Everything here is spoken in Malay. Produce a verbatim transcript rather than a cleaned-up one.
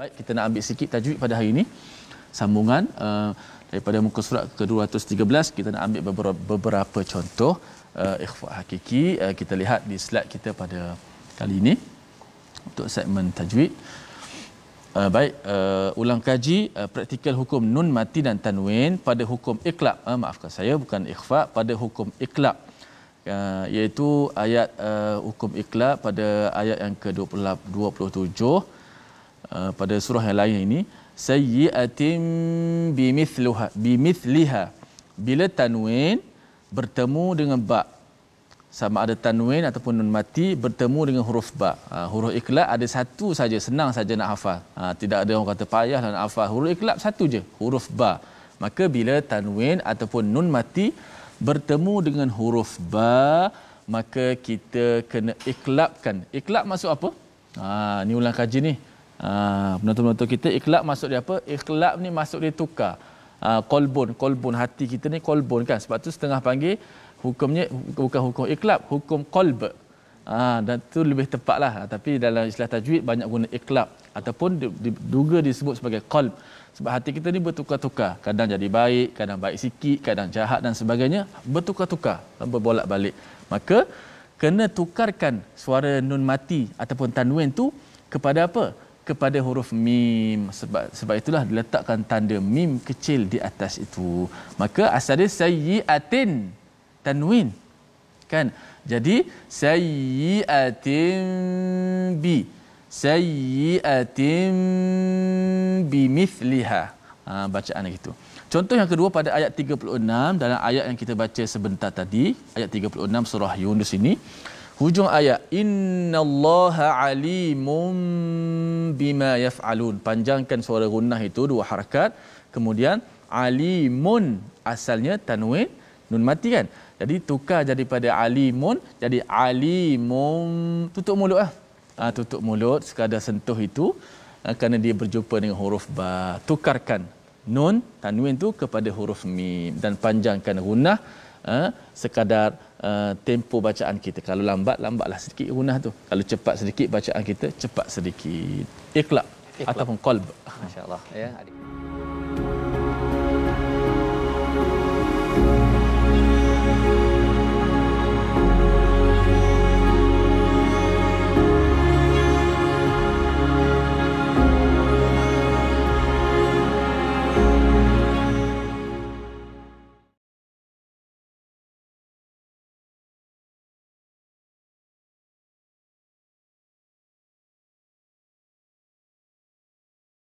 Baik, kita nak ambil sikit tajwid pada hari ini. Sambungan uh, daripada muka surat ke dua ratus tiga belas, kita nak ambil beberapa, beberapa contoh uh, ikhfa hakiki. Uh, kita lihat di slide kita pada kali ini untuk segmen tajwid. Uh, baik, uh, ulang kaji uh, praktikal hukum nun mati dan tanwin pada hukum iqlab. Uh, maafkan saya, bukan ikhfa, pada hukum iqlab. Uh, iaitu ayat uh, hukum iqlab pada ayat yang ke dua puluh tujuh. Uh, pada surah yang lain ini, sayyiatim bimithluha bimithliha, bila tanwin bertemu dengan ba, sama ada tanwin ataupun nun mati bertemu dengan huruf ba. Uh, huruf iqlab ada satu saja, senang saja nak hafal. Uh, tidak ada orang kata payahlah nak hafal. Huruf iqlab satu je, huruf ba. Maka bila tanwin ataupun nun mati bertemu dengan huruf ba, maka kita kena iqlabkan. Iqlab maksud apa? Ha, ni ulang kaji ni. Ah, uh, penonton-penonton kita, iqlab masuk dia apa? Iqlab ni masuk dia tukar. Ah, uh, kolbon, kolbon hati kita ni kolbon kan. Sebab tu setengah panggil hukumnya bukan hukum iqlab, hukum qalb. Ah, uh, dan tu lebih tepatlah. Uh, tapi dalam istilah tajwid banyak guna iqlab ataupun diduga disebut sebagai qalb. Sebab hati kita ni bertukar-tukar. Kadang jadi baik, kadang baik sikit, kadang jahat dan sebagainya, bertukar-tukar, berbolak-balik. Maka kena tukarkan suara nun mati ataupun tanwin tu kepada apa? Kepada huruf mim. Sebab sebab itulah diletakkan tanda mim kecil di atas itu. Maka asal dia sayyiatin tanwin kan, jadi sayyiatin bi sayyiatin bimithliha, ha, bacaan gitu. Contoh yang kedua pada ayat tiga puluh enam, dalam ayat yang kita baca sebentar tadi, ayat tiga puluh enam surah Yunus ini, hujung ayat innallaha alimun bima yaf'alun, panjangkan suara gunnah itu dua harakat, kemudian alimun asalnya tanwin nun mati kan, jadi tukar daripada alimun jadi alimun. Tutup mulutlah, ha, tutup mulut sekadar sentuh itu, ha, kerana dia berjumpa dengan huruf ba. Tukarkan nun tanwin tu kepada huruf mim dan panjangkan gunnah ha, sekadar Uh, tempo bacaan kita. Kalau lambat, lambatlah sedikit gunnah tu. Kalau cepat sedikit bacaan kita, cepat sedikit. Iqlab, Iqlab. Ataupun qalb. Masya-Allah ya.